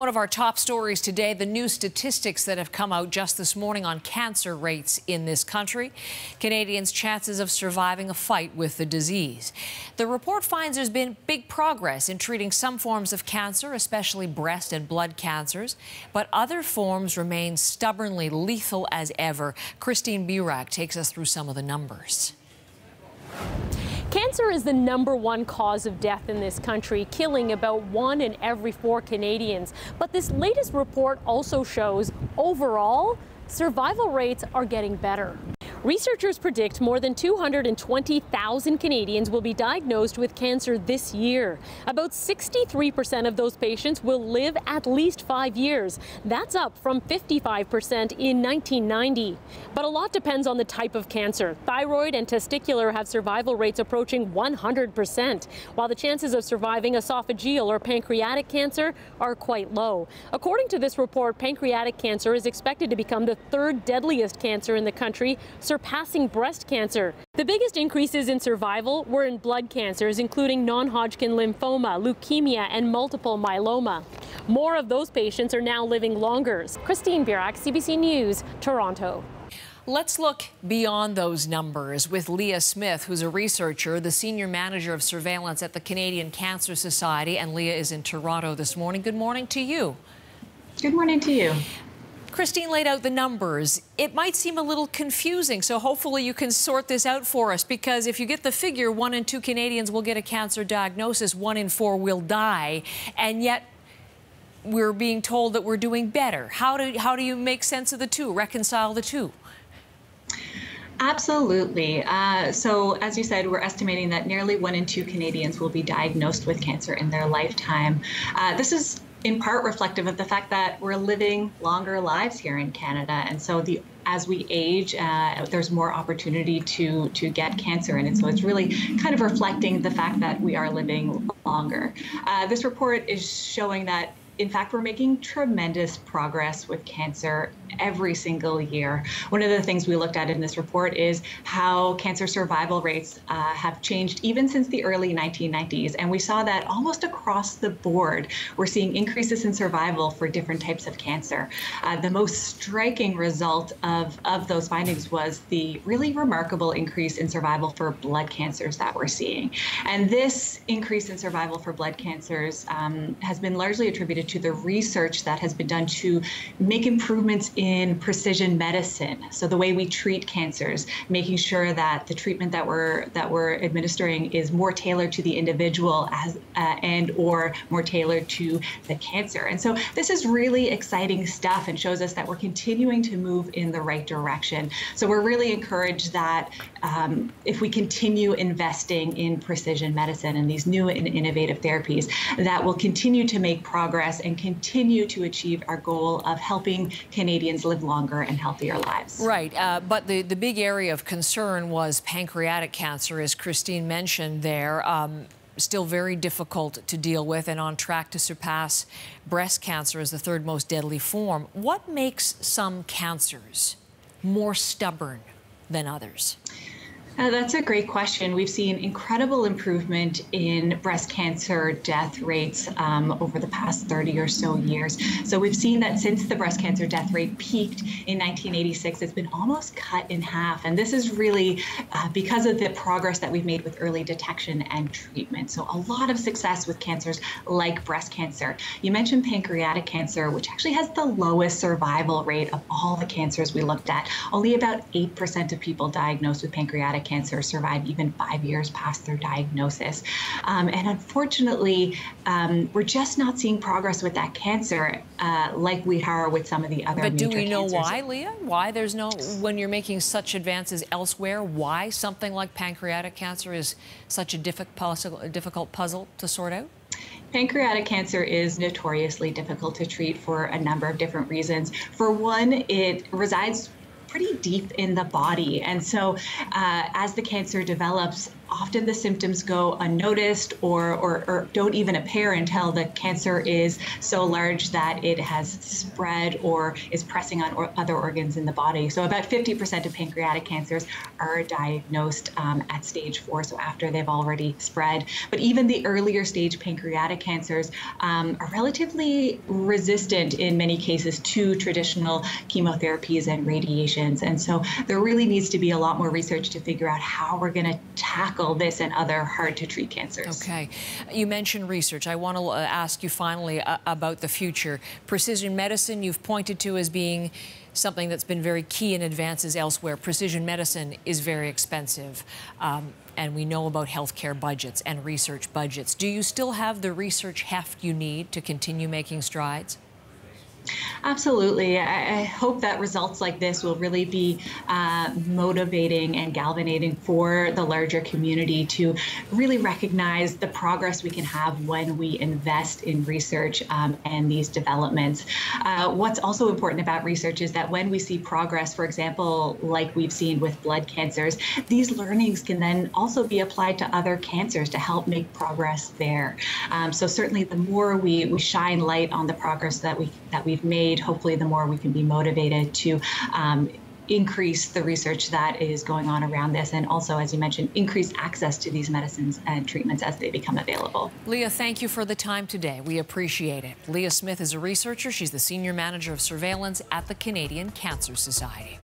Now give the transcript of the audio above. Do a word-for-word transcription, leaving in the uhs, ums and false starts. One of our top stories today, the new statistics that have come out just this morning on cancer rates in this country. Canadians' chances of surviving a fight with the disease. The report finds there's been big progress in treating some forms of cancer, especially breast and blood cancers, but other forms remain stubbornly lethal as ever. Christine Birak takes us through some of the numbers. Cancer is the number one cause of death in this country, killing about one in every four Canadians. But this latest report also shows overall survival rates are getting better. Researchers predict more than two hundred twenty thousand Canadians will be diagnosed with cancer this year. About sixty-three percent of those patients will live at least five years. That's up from fifty-five percent in nineteen ninety. But a lot depends on the type of cancer. Thyroid and testicular have survival rates approaching one hundred percent, while the chances of surviving esophageal or pancreatic cancer are quite low. According to this report, pancreatic cancer is expected to become the third deadliest cancer in the country, surpassing breast cancer. The biggest increases in survival were in blood cancers, including non-Hodgkin lymphoma, leukemia, and multiple myeloma. More of those patients are now living longer. Christine Birak, C B C News, Toronto. Let's look beyond those numbers with Leah Smith, who's a researcher, the senior manager of surveillance at the Canadian Cancer Society, and Leah is in Toronto this morning. Good morning to you. Good morning to you. Christine laid out the numbers. It might seem a little confusing, so hopefully you can sort this out for us, because if you get the figure, one in two Canadians will get a cancer diagnosis, one in four will die, and yet we're being told that we're doing better. How do, how do you make sense of the two, reconcile the two? Absolutely. Uh, so, as you said, we're estimating that nearly one in two Canadians will be diagnosed with cancer in their lifetime. Uh, this is in part reflective of the fact that we're living longer lives here in Canada, and so the as we age, uh, there's more opportunity to to get cancer, and so it's really kind of reflecting the fact that we are living longer. Uh, this report is showing that, in fact, we're making tremendous progress with cancer every single year. One of the things we looked at in this report is how cancer survival rates uh, have changed even since the early nineteen nineties. And we saw that almost across the board, we're seeing increases in survival for different types of cancer. Uh, the most striking result of, of those findings was the really remarkable increase in survival for blood cancers that we're seeing. And this increase in survival for blood cancers um, has been largely attributed to the research that has been done to make improvements in precision medicine. So the way we treat cancers, making sure that the treatment that we're that we're administering is more tailored to the individual as uh, and or more tailored to the cancer. And so this is really exciting stuff and shows us that we're continuing to move in the right direction. So we're really encouraged that um, if we continue investing in precision medicine and these new and innovative therapies, that will continue to make progress and continue to achieve our goal of helping Canadians live longer and healthier lives. Right, uh, but the, the big area of concern was pancreatic cancer, as Christine mentioned there, um, still very difficult to deal with and on track to surpass breast cancer as the third most deadly form. What makes some cancers more stubborn than others? Uh, that's a great question. We've seen incredible improvement in breast cancer death rates um, over the past thirty or so years. So we've seen that since the breast cancer death rate peaked in nineteen eighty-six, it's been almost cut in half. And this is really uh, because of the progress that we've made with early detection and treatment. So a lot of success with cancers like breast cancer. You mentioned pancreatic cancer, which actually has the lowest survival rate of all the cancers we looked at. Only about eight percent of people diagnosed with pancreatic cancer survive even five years past their diagnosis. Um, and unfortunately, um, we're just not seeing progress with that cancer uh, like we are with some of the other. But do we know why, Leah? Why there's no, when you're making such advances elsewhere, why something like pancreatic cancer is such a difficult puzzle to sort out? Pancreatic cancer is notoriously difficult to treat for a number of different reasons. For one, it resides pretty deep in the body. And so uh, as the cancer develops, often the symptoms go unnoticed or, or, or don't even appear until the cancer is so large that it has spread or is pressing on or other organs in the body. So about fifty percent of pancreatic cancers are diagnosed um, at stage four, so after they've already spread. But even the earlier stage pancreatic cancers um, are relatively resistant in many cases to traditional chemotherapies and radiations. And so there really needs to be a lot more research to figure out how we're going to tackle this and other hard-to-treat cancers. Okay. You mentioned research. I want to ask you finally uh, about the future. Precision medicine you've pointed to as being something that's been very key in advances elsewhere. Precision medicine is very expensive, um, and we know about healthcare budgets and research budgets. Do you still have the research heft you need to continue making strides? Absolutely. I, I hope that results like this will really be uh, motivating and galvanizing for the larger community to really recognize the progress we can have when we invest in research um, and these developments. Uh, what's also important about research is that when we see progress, for example, like we've seen with blood cancers, these learnings can then also be applied to other cancers to help make progress there. Um, so certainly the more we, we shine light on the progress that we that we've made, hopefully the more we can be motivated to um, increase the research that is going on around this, and also, as you mentioned, increase access to these medicines and treatments as they become available. Leah, thank you for the time today. We appreciate it. Leah Smith is a researcher. She's the Senior Manager of Surveillance at the Canadian Cancer Society.